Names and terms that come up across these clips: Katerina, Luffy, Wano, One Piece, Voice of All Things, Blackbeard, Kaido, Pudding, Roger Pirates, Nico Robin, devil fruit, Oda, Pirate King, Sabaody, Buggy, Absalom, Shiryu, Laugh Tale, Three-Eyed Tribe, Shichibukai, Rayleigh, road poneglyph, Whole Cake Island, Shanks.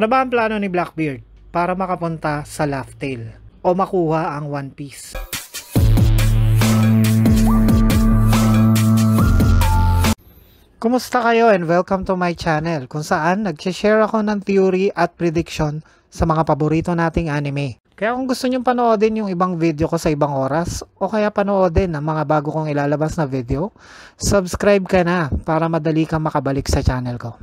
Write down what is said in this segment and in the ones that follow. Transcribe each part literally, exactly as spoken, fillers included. Ano ba ang plano ni Blackbeard para makapunta sa Laugh Tale o makuha ang One Piece? Kumusta kayo and welcome to my channel kung saan nag-share ako ng theory at prediction sa mga paborito nating anime. Kaya kung gusto nyong panoodin yung ibang video ko sa ibang oras o kaya panoodin ang mga bago kong ilalabas na video, subscribe ka na para madali kang makabalik sa channel ko.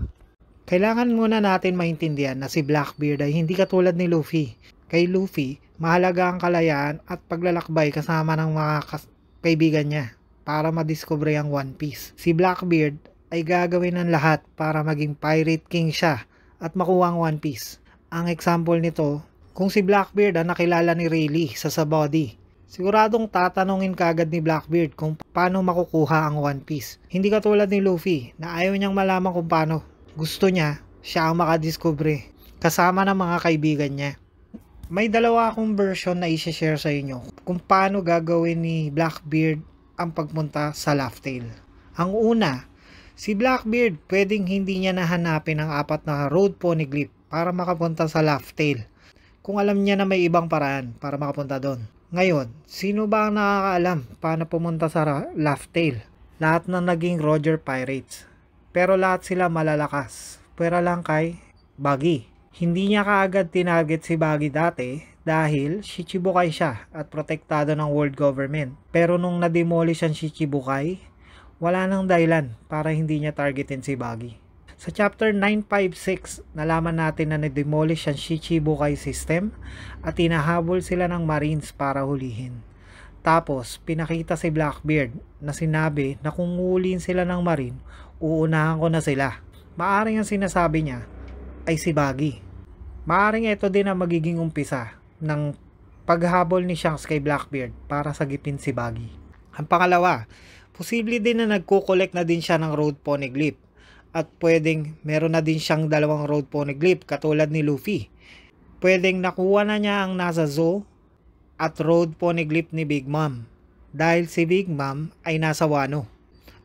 Kailangan muna natin maintindihan na si Blackbeard ay hindi katulad ni Luffy. Kay Luffy, mahalaga ang kalayaan at paglalakbay kasama ng mga kaibigan niya para madiskubre ang One Piece. Si Blackbeard ay gagawin ng lahat para maging Pirate King siya at makuha ang One Piece. Ang example nito, kung si Blackbeard ang nakilala ni Rayleigh sa Sabaody, siguradong tatanungin kagad ni Blackbeard kung paano makukuha ang One Piece. Hindi katulad ni Luffy na ayaw niyang malaman kung paano. Gusto niya, siya ang makadiskubre kasama ng mga kaibigan niya. May dalawa akong version na i-share sa inyo kung paano gagawin ni Blackbeard ang pagpunta sa Laugh Tale. Ang una, si Blackbeard pwedeng hindi niya nahanapin ang apat na road poneglyph para makapunta sa Laugh Tale kung alam niya na may ibang paraan para makapunta doon. Ngayon, sino ba ang nakakaalam paano pumunta sa Laugh Tale? Lahat na naging Roger Pirates. Pero lahat sila malalakas. Pwera lang kay Buggy. Hindi niya kaagad tinarget si Buggy dati dahil Shichibukai siya at protektado ng world government. Pero nung na-demolish ang Shichibukai, wala nang dahilan para hindi niya targetin si Buggy. Sa chapter nine five six, nalaman natin na na-demolish ang Shichibukai system at tinahabol sila ng Marines para hulihin. Tapos, pinakita si Blackbeard na sinabi na kung hulihin sila ng Marine, uunahan ko na sila. Maaring ang sinasabi niya ay si Buggy. Maaring ito din ang magiging umpisa ng paghabol ni Shanks kay Blackbeard para sagipin si Buggy. Ang pangalawa, posible din na nagko-collect na din siya ng road poneglyph at pwedeng meron na din siyang dalawang road poneglyph katulad ni Luffy. Pwedeng nakuha na niya ang nasa zoo at road poneglyph ni Big Mom dahil si Big Mom ay nasa Wano.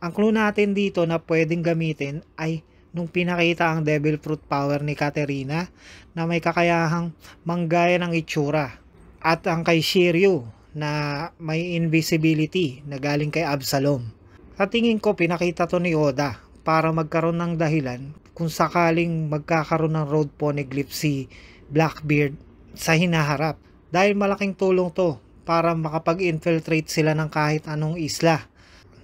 Ang clue natin dito na pwedeng gamitin ay nung pinakita ang devil fruit power ni Katerina na may kakayahang manggaya ng itsura at ang kay Shiryu na may invisibility na galing kay Absalom. Sa tingin ko, pinakita to ni Oda para magkaroon ng dahilan kung sakaling magkakaroon ng road poneglyph si Blackbeard sa hinaharap. Dahil malaking tulong to para makapag-infiltrate sila ng kahit anong isla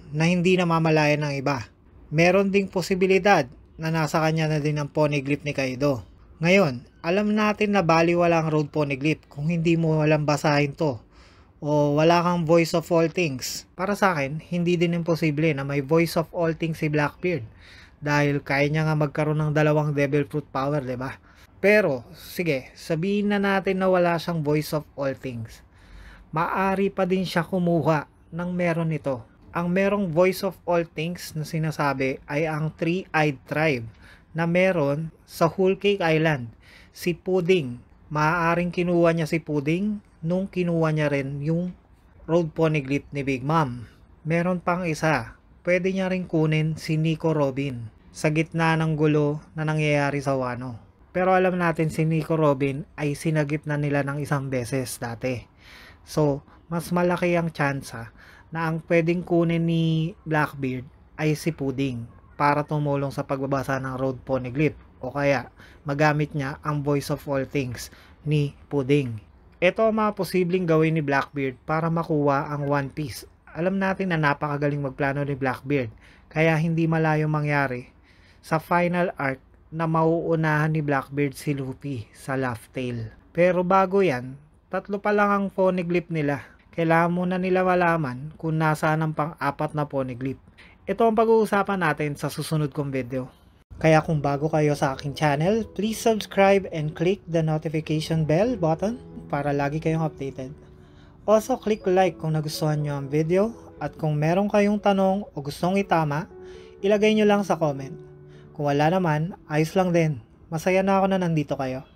na hindi namamalayan ng iba. Meron ding posibilidad na nasa kanya na din ang poneglyph ni Kaido. Ngayon, alam natin na baliwala ang road poneglyph kung hindi mo alam basahin to o wala kang Voice of All Things. Para sa akin, hindi din imposible na may Voice of All Things si Blackbeard dahil kaya niya nga magkaroon ng dalawang devil fruit power, diba? Pero, sige, sabihin na natin na wala siyang Voice of All Things. Maari pa din siya kumuha ng meron nito. Ang merong Voice of All Things na sinasabi ay ang Three-Eyed Tribe na meron sa Whole Cake Island. Si Pudding, maaaring kinuha niya si Pudding nung kinuha niya rin yung road poneglyph ni Big Mom. Meron pang isa, pwede niya rin kunin si Nico Robin sa gitna ng gulo na nangyayari sa Wano. Pero alam natin si Nico Robin ay sinagip na nila ng isang beses dati. So, mas malaki ang tsansa na ang pwedeng kunin ni Blackbeard ay si Pudding para tumulong sa pagbabasa ng road poneglyph o kaya magamit niya ang Voice of All Things ni Pudding. Ito ang mga posibleng gawin ni Blackbeard para makuha ang One Piece. Alam natin na napakagaling magplano ni Blackbeard, kaya hindi malayo mangyari sa final arc na mauunahan ni Blackbeard si Luffy sa Laugh Tale. Pero bago yan, tatlo pa lang ang poneglyph nila. Kailangan muna nila malaman kung nasaan ang pang-apat na poneglyph. Ito ang pag-uusapan natin sa susunod kong video. Kaya kung bago kayo sa aking channel, please subscribe and click the notification bell button para lagi kayong updated. Also, click like kung nagustuhan nyo ang video at kung meron kayong tanong o gustong itama, ilagay nyo lang sa comment. Kung wala naman, ayos lang din. Masaya na ako na nandito kayo.